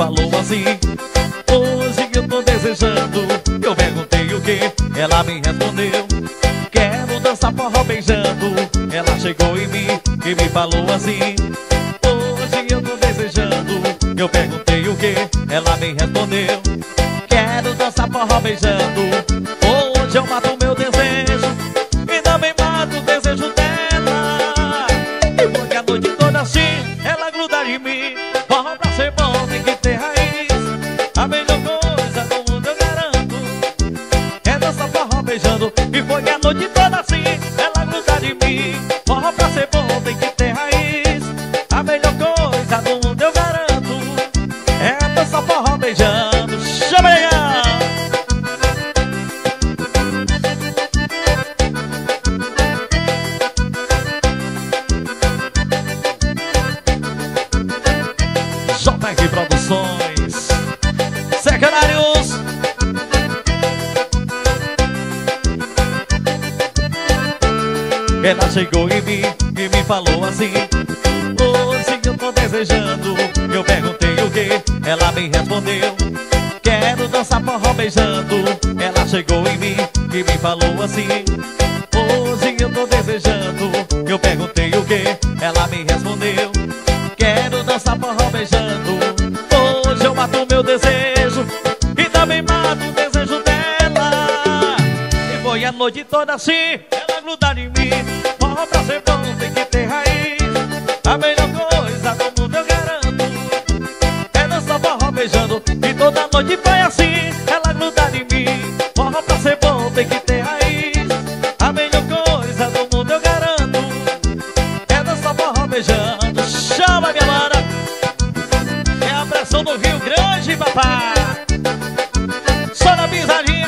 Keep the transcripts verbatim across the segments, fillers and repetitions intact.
falou assim: hoje eu tô desejando. Eu perguntei o que, ela me respondeu: quero dançar forró beijando. Ela chegou em mim e me falou assim: hoje eu tô desejando. Eu perguntei o que, ela me respondeu: quero dançar forró beijando. Hoje eu mato meu desejo e também mato o desejo dela. E porque a noite toda assim ela gruda em mim. Forró pra ser bom tem que ter raiz. A melhor coisa do mundo eu garanto é dançar forró beijando. E porque a noite toda assim ela gruda em mim. Forró pra ser bom tem que ter raiz. A melhor coisa do mundo eu garanto é dançar forró beijando. Chama! Ela chegou em mim e me falou assim: hoje eu tô desejando. Eu perguntei o que, ela me respondeu: quero dançar forró beijando. Ela chegou em mim e me falou assim: hoje eu tô desejando. Eu perguntei o que, ela me respondeu: quero dançar forró beijando. Hoje eu mato meu desejo e também mato o desejo dela. E foi a noite toda assim grudar em mim. Forró pra ser bom tem que ter raiz. A melhor coisa do mundo eu garanto é dançar forró beijando. E toda noite foi assim, ela grudar em mim. Forró pra ser bom tem que ter raiz. A melhor coisa do mundo eu garanto é dançar forró beijando. Chama, minha mara. É a pressão do Rio Grande, papai. Só na pisadinha.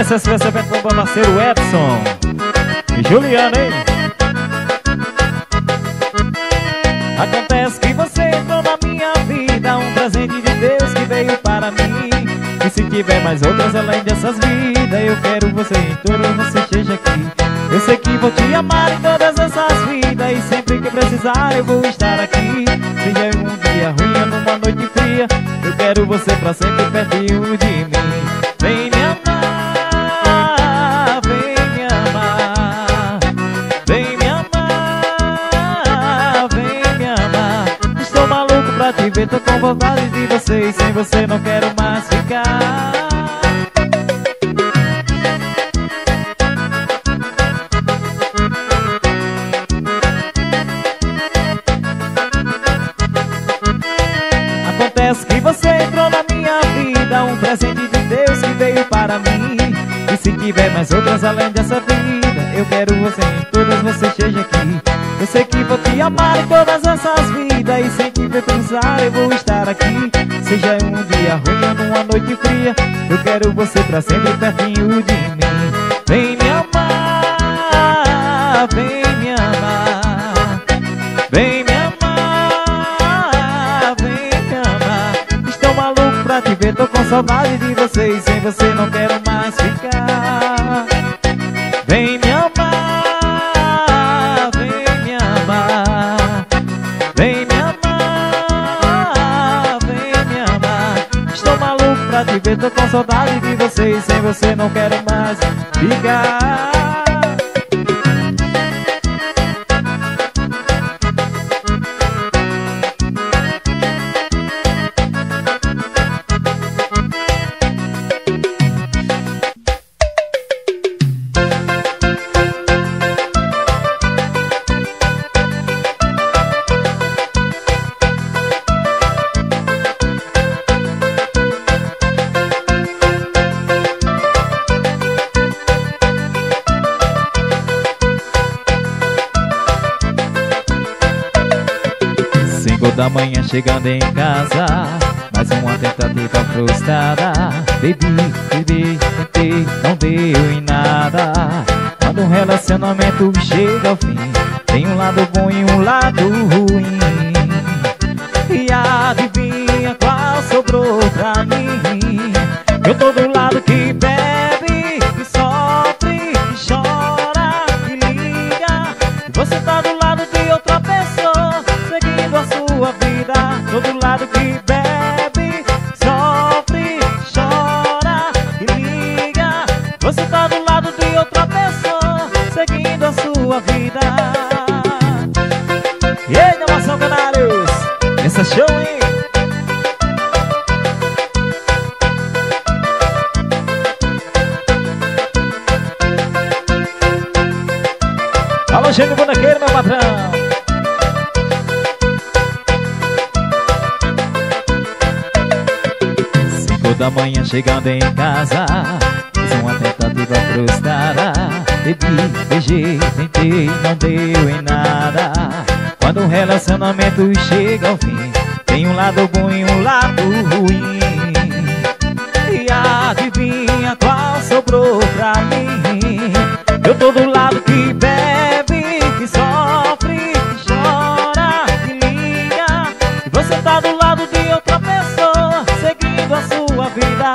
Essas festas vem com o meu parceiro Edson e Juliana, hein? Acontece que você entrou na minha vida, um presente de Deus que veio para mim. E se tiver mais outras além dessas vidas, eu quero você em todas, você esteja aqui. Eu sei que vou te amar em todas essas vidas, e sempre que precisar eu vou estar aqui. Seja em um dia ruim ou numa noite fria, eu quero você pra sempre pertinho de mim. Vem me amar, te ver, tô com vontade de você e sem você não quero mais ficar. Acontece que você entrou na minha vida, um presente de Deus que veio para mim. E se tiver mais outras além dessa vida, eu quero você em todas, você esteja aqui. Eu sei que vou te amar em todas essas vidas, e sem te ver pensar eu vou estar aqui. Seja um dia ruim ou numa noite fria, eu quero você pra sempre pertinho de mim. Vem me amar, vem me amar, vem me amar, vem me amar. Estou maluco pra te ver, tô com saudade de você e sem você não quero mais ficar. Vem me amar, pra te ver, tô com saudade de você e sem você não quero mais ficar. da manhã chegando em casa, mais uma tentativa frustrada. Bebi, bebi, tentei, não deu em nada. Quando um relacionamento chega ao fim, tem um lado bom e um lado ruim. E adivinha qual sobrou pra mim? Eu tô do lado que bebe, que sofre, que chora, que liga. Você tá do lado de outra pessoa, seguindo a sua vida. Tô do lado que bebe, sofre, chora, que liga. Você tá do lado de outra pessoa, seguindo a sua vida. E aí, Forrozão Kanários, essa show, hein? Alô, Gênio Bonequeiro, meu patrão. Cinco da manhã chegando em casa, fiz uma tentativa frustrada. Bebi, beijei, tentei, não deu em nada. Quando um relacionamento chega ao fim, tem um lado bom e um lado ruim. E adivinha qual sobrou pra mim? Eu tô do lado que bebe, que sofre, que chora, que liga. E você tá do lado de outra pessoa, seguindo a sua vida.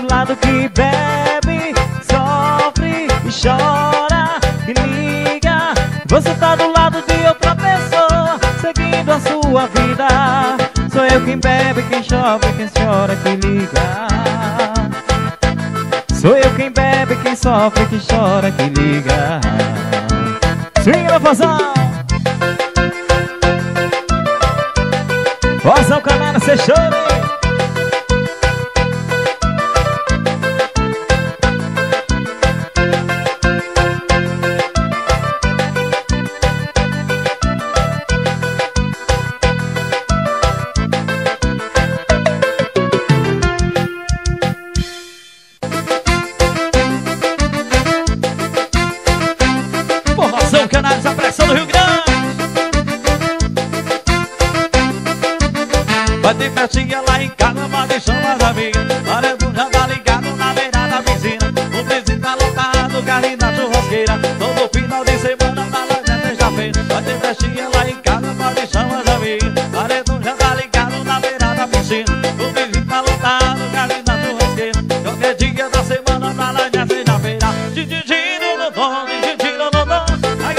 Do lado que bebe, que sofre, que chora, que liga. E você tá do lado de outra pessoa, seguindo a sua vida. Sou eu quem bebe, quem chove, quem chora, quem liga. Sou eu quem bebe, quem sofre, quem chora, quem liga. Sim, Forrozão! Forrozão Kanários, cê chora, hein? Canários, a pressão do Rio Grande. Vai ter festinha lá em casa, mas deixa mais a vida. Maredo já tá ligado na beira da piscina. O presente tá lotado, o carrinho da churrasqueira. Todo final de semana, na loja sexta-feira. Vai ter festinha lá em casa, mas deixa mais a vida. Maredo já tá ligado na beira da piscina. O presente tá lotado, o carrinho da churrasqueira. Qualquer dia da semana, na loja sexta-feira. Dididino no dono, dididino no dono. Vai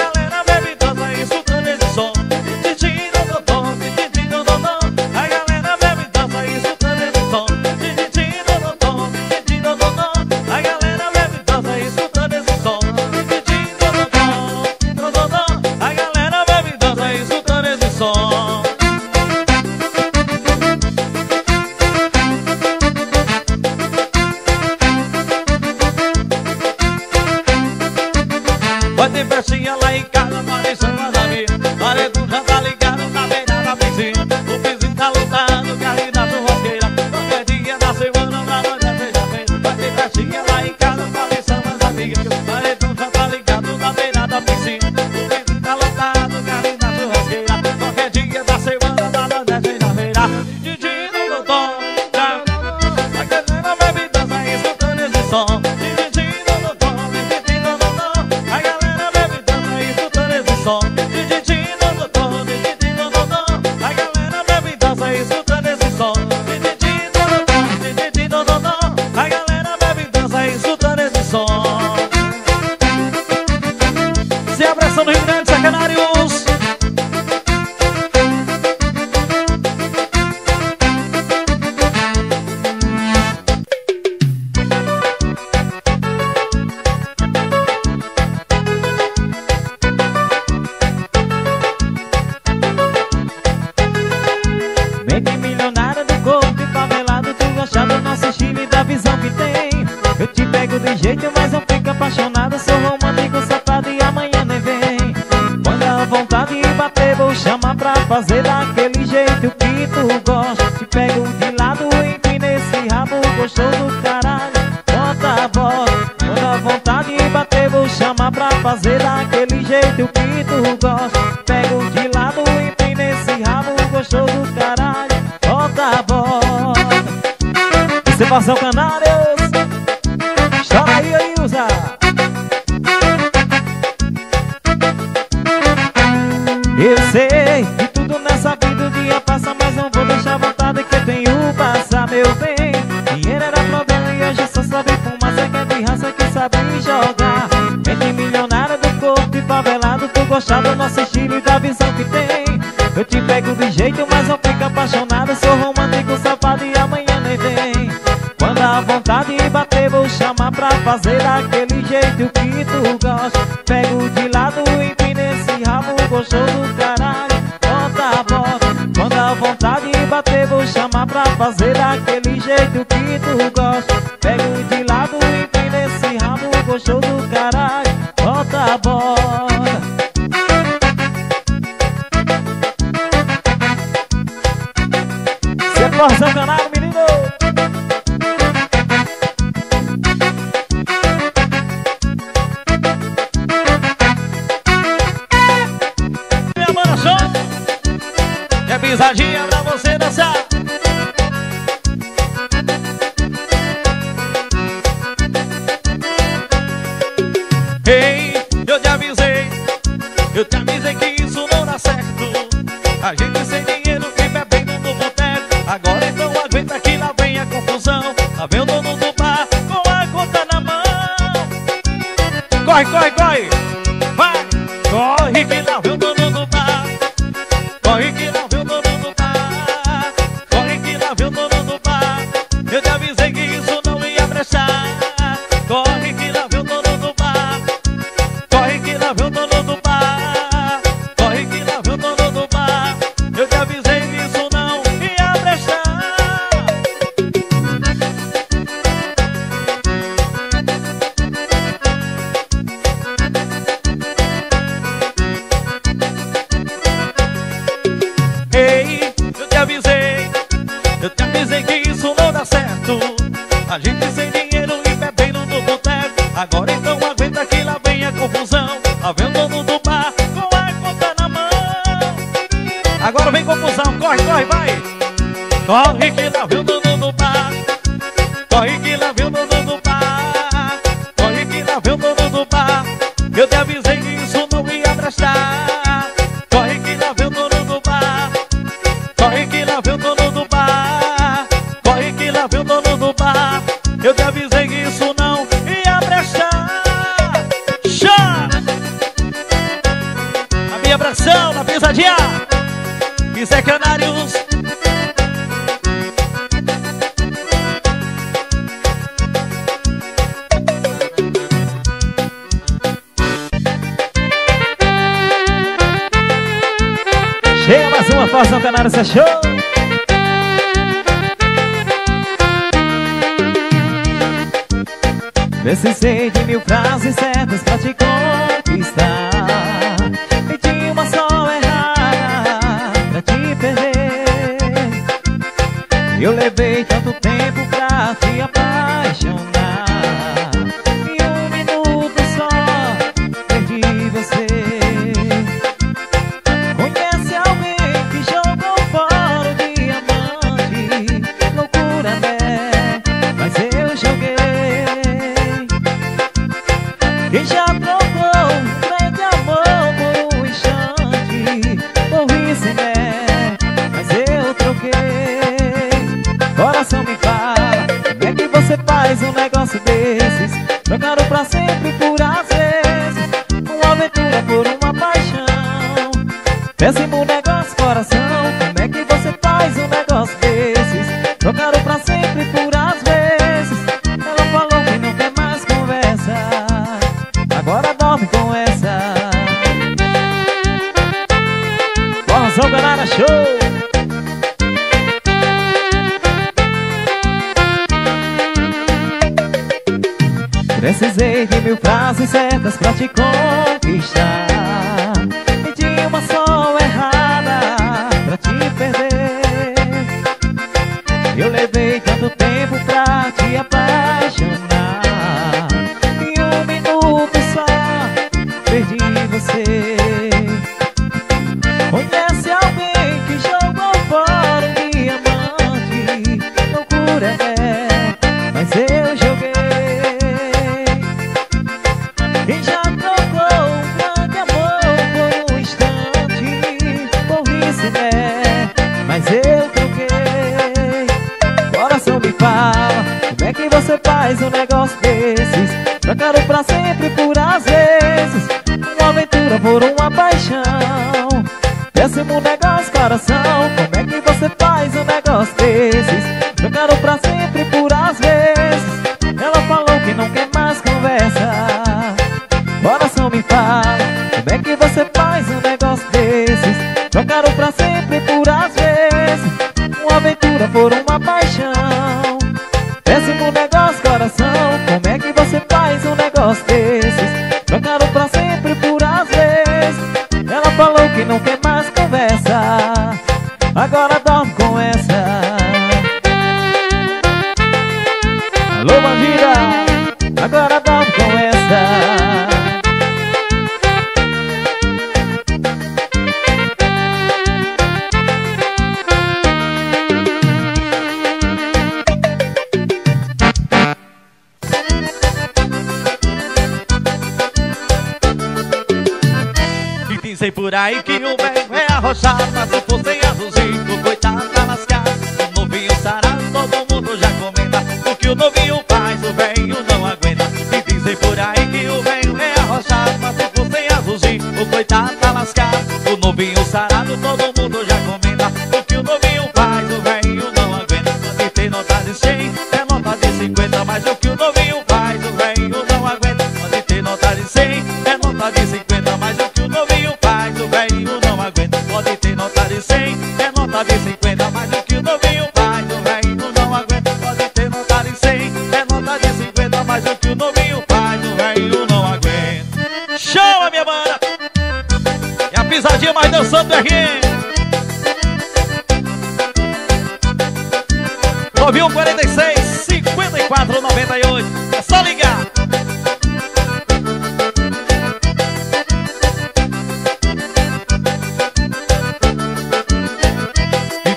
ter festinha lá em casa, mas deixa mais a vida. Maredo já tá ligado na beira da piscina. O vizinho tá lotado, o carrinho da churrasqueira. Qualquer dia da semana, na loja sexta-feira. Vai ter festinha lá em casa, mas deixa mais a vida. Maredo já tá ligado na beira da piscina. O vizinho tá lotado, o carrinho da churrasqueira. Qualquer dia da semana, na loja sexta-feira. Dididino no tom, a galera bebe, dança escutando esse som. Se abraçando Rio Grande, Canários. Mente milionária do corpo e favelado, tu gostar do nosso estilo e da visão que tem. Eu te pego de jeito, mas não fico apaixonado. Sou romântico, safado e amanhã vontade de bater, vou chamar pra fazer daquele jeito que tu gosta. Te pego de lado e me nesse rabo gostoso do caralho. Bota a bola, toda vontade de bater, vou chamar pra fazer daquele jeito que tu gosta. Te pego de lado e me nesse rabo gostoso do caralho. Forrozão Kanários. Chora aí, Ilza. Eu sei que tudo nessa vida o dia passa, mas não vou deixar a vontade que eu tenho passar, meu bem. Dinheiro era problema e hoje só sabe fumar, cê quer de raça que sabe jogar. Mente milionária do corpo e favelado, tô gostado do nosso estilo e da visão que tem. Eu te pego de jeito, mas não fico apaixonado, sou romântico, safado e amanhã nem vem. Quando a vontade bater, vou chamar pra fazer daquele jeito que tu gosta. Pego de lado e empino esse rabo gostoso do caralho, volta a volta. Quando a vontade bater, vou chamar pra fazer daquele jeito que tu gosta. Pego de lado e empino esse rabo gostoso do caralho, volta a volta. Forrozão Kanários, menino. Minha mana show, é pisadinha pra você dançar. Ei, eu te avisei, eu te avisei que isso não dá certo. A gente sem dinheiro fica bem no novo teto. Agora então aguenta que lá vem a confusão. Lá vem o dono do bar com a conta na mão. Corre, corre, corre, vai! Corre que lá vem o dono do bar. Corre que lá vem o dono do bar. Corre que lá vem o dono do bar. Eu te avisei que isso não ia prestar. Corre que lá vem o dono do bar. Corre que lá vem o dono do bar. Corre que lá vem o dono do bar. Eu te avisei que isso não ia prestar. Ei, eu te avisei, eu te avisei que isso não dá certo. A gente sem dinheiro e bebendo no boteco. Agora então aguenta que lá vem a confusão. Lá vem o dono do bar com a conta na mão. Agora vem confusão, corre, corre, vai! Corre que lá vem o dono do bar. Corre que lá vem o dono do bar. Corre que lá vem o dono do bar. Eu te avisei que isso não ia prestar. Corre que lá vem o dono do bar. Corre que lá vem o dono do bar. Corre que lá vem o dono do bar. Eu te avisei que isso não ia prestar. Chá! A minha abração na pisadinha. Isso é Kanários. Chega mais uma Forrozão Kanários, é show! Precisei de mil frases certas pra te conquistar, e de uma só errada pra te perder. Eu levei tanto tempo pra te apaixonar, e um minuto só perdi você. Quem já trocou grande amor por um instante, morri sem fé, mas eu troquei. Coração me fala, como é que você faz um negócio desses? Trocaram pra sempre por às vezes, uma aventura por uma paixão. Péssimo negócio, coração, como é que você faz um negócio desses? Trocaram pra sempre por às vezes, ela falou que não quer mais conversa. Agora dorme com essa. Forrozão Kanários, show! Precisei de mil frases certas pra te conquistar, e de uma só errada pra te perder. Eu levei tanto tempo pra te apaixonar, e um minuto perdi você. Conhece alguém que jogou fora um diamante? Loucura é, coração me fala, como é que você faz um negócio desses? Trocar o pra sempre por às vezes, uma aventura por uma paixão. Péssimo negócio, coração, como é que você faz um negócio desses? Trocar o pra sempre por às vezes, ela falou que não quer mais conversa. Coração me fala, como é que você faz um negócio desses? Trocar o pra sempre por às vezes, uma aventura por uma paixão. Péssimo negócio, coração, como é que você faz um negócio desses? Trocaram pra sempre por às vezes, ela falou que não quer mais conversa. Agora dorme com essa. Alô, bandida, agora dorme com essa. Sei por aí que o velho é arrochado, mas se fosse arrozinho, coitado tá lascado. O novinho sarado, todo mundo já comenta, o que o novinho faz, o velho não aguenta. E dizem por aí que o velho é arrochado, mas se fosse arrozinho, coitado tá lascado. O novinho sarado, todo mundo já comenta, o que o novinho faz, o velho não aguenta. E tem nota de cem, é nota de cinquenta, mas o que o novinho faz, o velho não aguenta. E tem nota de cem, é nota de cinquenta, mas o que o novinho o velho não aguenta. Pode ter nota de cem, é nota de cinquenta, mas o que o novinho faz, o velho não aguenta. Pode ter nota de cem, é nota de cinquenta, mas o que o novinho faz, o velho não aguenta. Show, a minha banda! E a pisadinha mais dançando aqui. nove um, quarenta e seis, cinquenta e quatro, noventa e oito. É só ligar.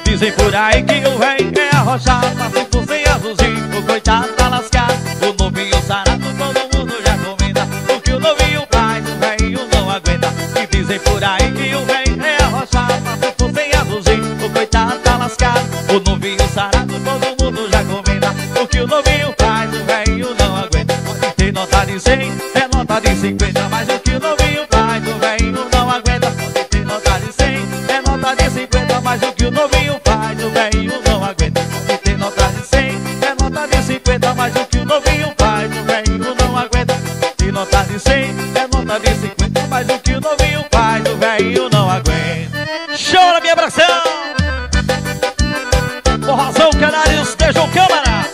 Dizem por aí que o véi é arrochado, mas se fosse azulzinho, o coitado tá lascado. O novinho sarado, todo mundo já comenta, o que o novinho faz, o velho não aguenta. E dizem por aí que o véi é arrochado, mas se fosse azulzinho, o coitado tá lascado. O novinho sarado, todo mundo já comenta, o que o novinho faz, o velho não aguenta. Pode ter nota de cem, é nota de cinquenta, mas o que o novinho faz, o velho não aguenta. Pode ter nota de cem, é nota de cinquenta, mas o que o novinho faz, o velho não aguenta. Pode ter nota de cem, é nota de cinquenta, mas o que o novinho faz, o velho não aguenta. Pode ter nota de cem, é nota de cinquenta, mas o que o novinho faz, o velho não aguenta. Chora, minha abração! Forrozão Kanários, Tejão Câmara!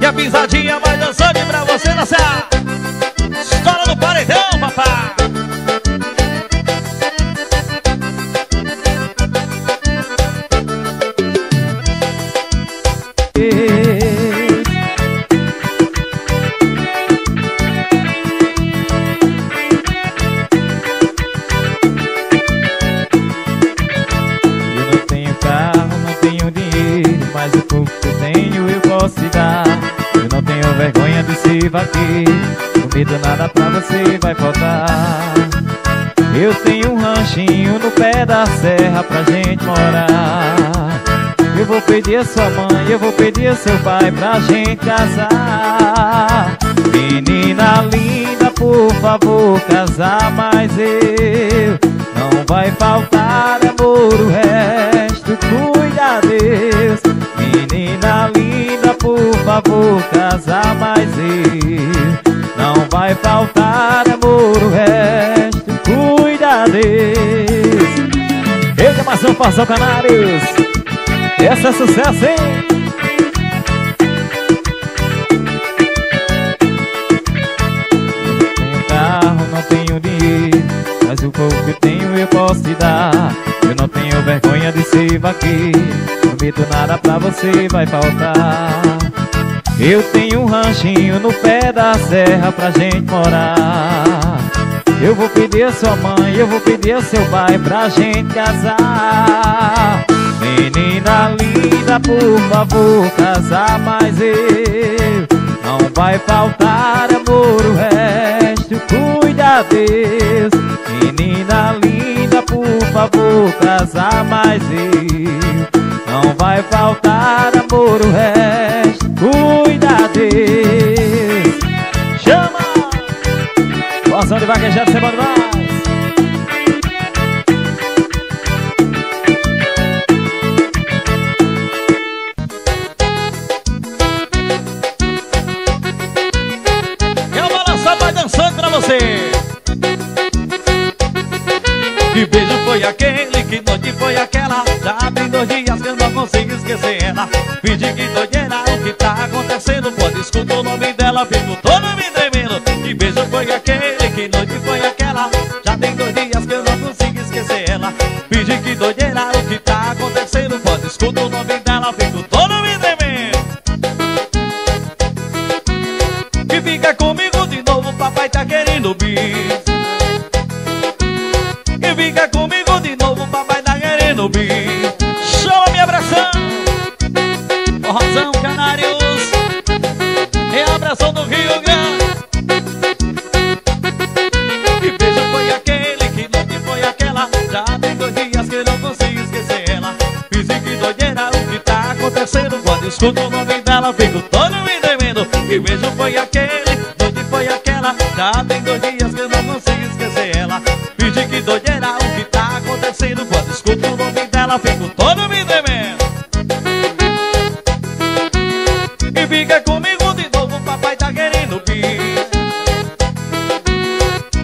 E a pisadinha mais dançante pra você dançar! Estoura no paredão, papá! Comida nada pra você vai faltar. Eu tenho um ranchinho no pé da serra pra gente morar. Eu vou pedir a sua mãe, eu vou pedir a seu pai pra gente casar. Menina linda, por favor, casar, mas eu não vai faltar amor, o resto cuida Deus. Menina linda, por favor, casar, mas eu não vai faltar amor, o resto cuida Deus. Eu que amassou o Forrozão Kanários, essa é sucesso, hein? Eu não tenho carro, não tenho dinheiro, mas o pouco que eu tenho eu posso te dar. Eu não tenho vergonha de ser vaqueiro, prometo nada pra você vai faltar. Eu tenho um ranchinho no pé da serra pra gente morar. Eu vou pedir a sua mãe, eu vou pedir a seu pai pra gente casar. Menina linda, por favor, casar, mas eu não vai faltar amor, o resto cuida Deus. Menina linda, por favor, casar, mas eu não vai faltar amor o resto, cuida dele. Chama! Forrozão de vaquejada, semana mais. Que beijo foi aquele, que noite foi aquela? Já tem dois dias que eu não consigo esquecer ela. Pedi que doideira, o que tá acontecendo? Quando escuto o nome dela, fico todo me tremendo. Que beijo foi aquele, que noite foi aquela? Já tem dois dias que eu não consigo esquecer ela. Pedi que doideira, o que tá acontecendo? Quando escuto o nome dela, fico todo me tremendo. Que fica comigo de novo, papai tá querendo bis. Fica comigo de novo, papai tá querendo bis. Show, me abraçando. Forrozão Kanários é abração do Rio Grande. Que beijo foi aquele, que noite foi aquela? Já tem dois dias que não consigo esquecer ela. Fiz que doideira, o que tá acontecendo? Quando escuto o nome dela, fico todo me tremendo. Que beijo foi aquele, noite foi aquela? Já tem dois dias que não consigo esquecer ela. Finge que doideira, o que tá acontecendo? Quando escuto o nome dela, fico todo me tremendo. E fica comigo de novo, papai tá querendo bis.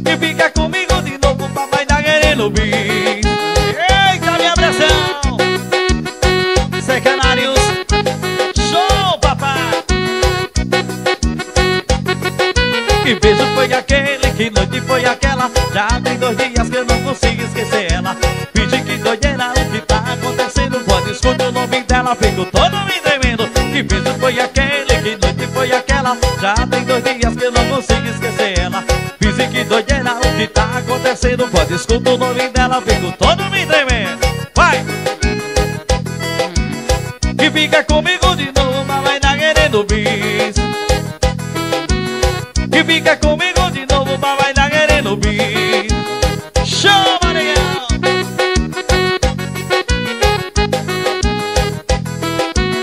E fica comigo de novo, papai tá querendo bis. Eita, minha pressão! Cê Kanários, show, papai! Que beijo foi aquele? Que noite foi aquela? Já tem dois dias que eu não consigo esquecer ela. Finge que doideira, o que tá acontecendo? Quando escuto o nome dela, fico todo me tremendo. Que beijo foi aquele? Que noite foi aquela? Já tem dois dias que eu não consigo esquecer ela. Finge que doideira, o que tá acontecendo? Quando escuto o nome dela, fico todo me tremendo. Vai! Que fica comigo de novo, mas vai tá querendo bis. Que fica comigo vai tá querendo bis. Show, Maranhão!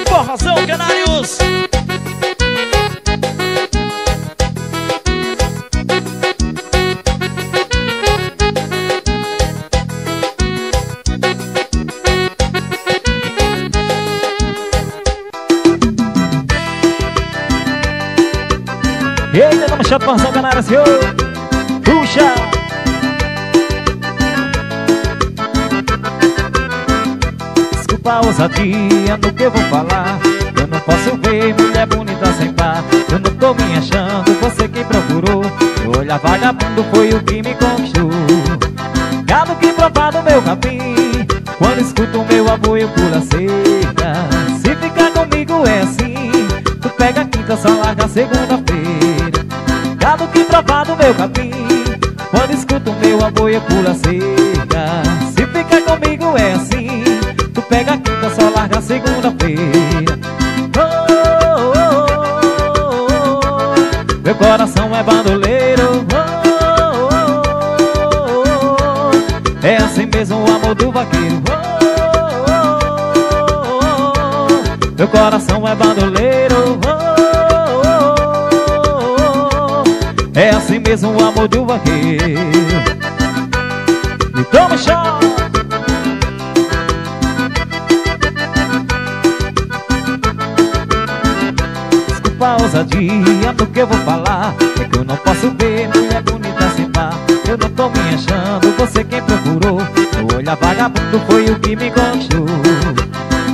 Forrozão Kanários. Eita, vamos chamar Forrozão Kanários, senhor! Puxa! Desculpa a ousadia no que eu vou falar. Eu não posso ver mulher bonita sem par. Eu não tô me achando, você que procurou. Meu olhar vagabundo foi o que me conquistou. Galo que provar no meu capim. Quando escuto o meu amor eu pulo a cerca. Se ficar comigo é assim. Tu pega a quinta, só larga a segunda-feira. Galo que provar no meu capim. Quando escuto o meu amor eu pulo a cerca. Se ficar comigo é assim. Tu pega a quinta, só larga a segunda-feira. Oh, oh, oh, oh. Meu coração é bandoleiro. Oh, oh, oh. É assim mesmo o amor do vaqueiro. Oh, oh, oh. Meu coração é bandoleiro. Oh, é assim mesmo o amor do vaqueiro. E toma chão. Desculpa a ousadia do que eu vou falar. É que eu não posso ver mulher bonita sem par. Eu não tô me achando, você quem procurou. Meu olhar vagabundo foi o que me conquistou.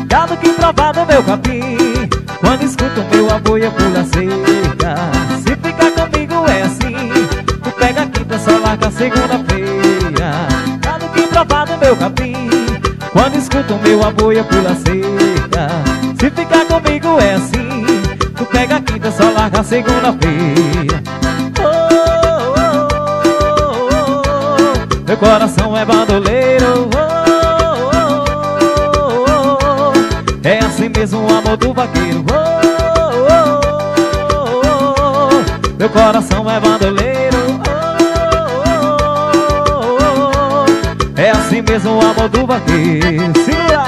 Gado que provar no meu capim. Quando escuto meu amor eu pulo a cerca. Se ficar comigo é assim. Tu pega a quinta, só larga a segunda-feira. Gado que provar no meu capim. Quando escuto meu amor eu pulo a cerca. Se ficar comigo é assim. Tu pega a quinta, só larga a segunda-feira. Oh, oh, oh, oh, oh. Meu coração é bandoleiro. Oh, é assim mesmo o amor do vaqueiro. Oh, oh, oh, oh. Meu coração é bandoleiro. Oh, oh, oh, oh. É assim mesmo o amor do vaqueiro. Segura!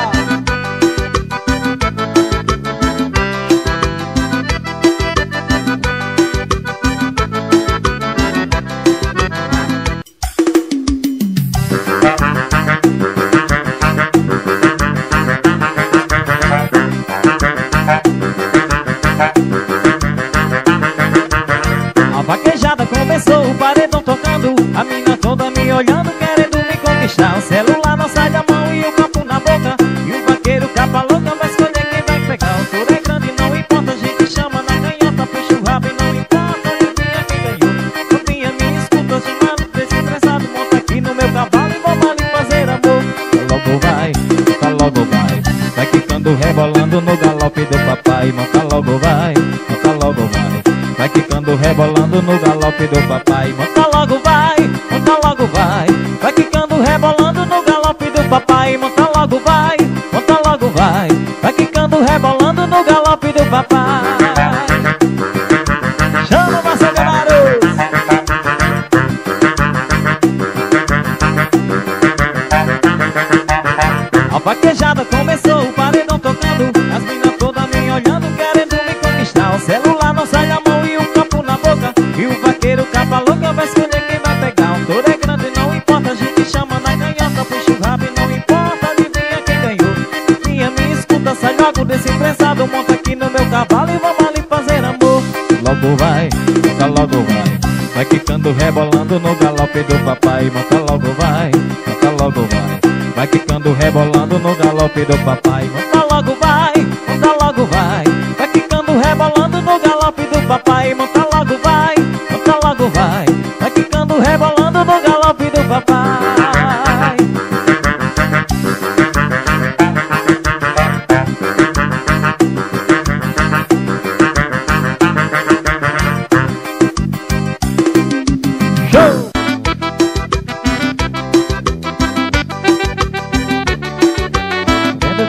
tá logo vai. Vai quicando, rebolando no galope do papai. Monta logo vai, monta logo vai. Vai quicando, rebolando no galope do papai. Monta logo vai, monta logo vai. Vai quicando, rebolando no galope do papai. Monta logo vai, monta logo vai. Vai quicando, rebolando no galope do papai. Vaquejada começou, o paredão tocando, as minas todas me olhando, querendo me conquistar. O celular não sai da mão e um copo na boca, e o vaqueiro capa louca vai escolher quem vai pegar. O touro é grande, não importa, a gente chama na ganhota, puxa o rabo e não importa, adivinha quem ganhou. Minha, me escuta, sai logo desse prensado, monta aqui no meu cavalo e vamos ali fazer amor. Logo vai, monta logo vai, vai quicando, rebolando no galope do papai. Monta logo vai, monta logo vai. Vai quicando, rebolando no galope do papai. Monta logo vai, monta logo vai. Vai quicando, rebolando no galope do papai. Monta logo vai, monta logo vai. Vai quicando, rebolando no galope do papai. Show!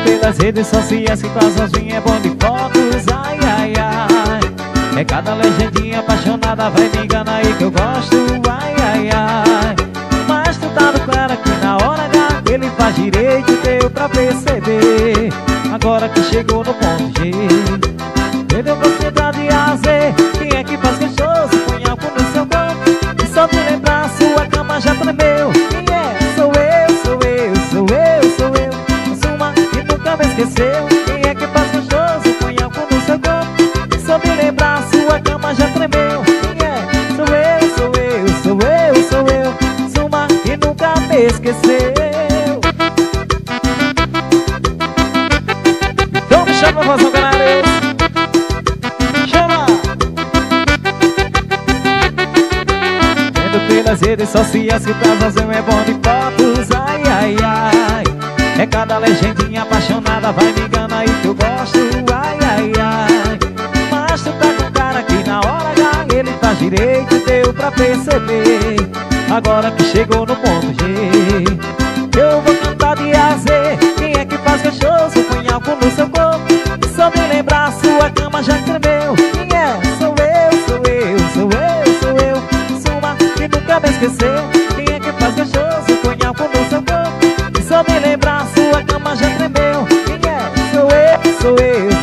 Pelas redes sociais que faz uns vinhos é bom de fotos, ai, ai, ai. É cada legendinha apaixonada, vai me enganar aí que eu gosto, ai, ai, ai. Mas tu tá no claro que na hora H ele faz direito, deu pra perceber. Agora que chegou no ponto G, perdeu propriedade de azer. Quem é que faz queixoso, põe algo no seu banco e só de lembrar sua cama já tremeu. Quem é? Sou eu, sou eu, sou eu, sou eu. Me esqueceu, quem é que faz gostoso? Põe algo no seu corpo, só me lembrar, sua cama já tremeu. Quem é? Sou eu, sou eu, sou eu, sou eu. Sou uma que nunca me esqueceu. Então me chama, Forrozão Kanários. Chama! Vendo pelas redes sociais que pra vazão é bom de fotos, ai, ai, ai. É cada legendinha apaixonada, vai me enganar aí que eu gosto, ai, ai, ai. Mas tu tá com cara que na hora H ele faz direito, deu pra perceber. Agora que chegou no ponto G, eu vou cantar de azer. Quem é que faz gostoso, põe algo no seu corpo e só me lembrar, sua cama já tremeu. Quem é? Sou eu, sou eu, sou eu, sou eu. Sou uma que nunca me esqueceu. Quem é que faz gostoso, põe algo no seu corpo, só me lembrar, sua cama já tremeu. Quem é? Sou eu, sou eu.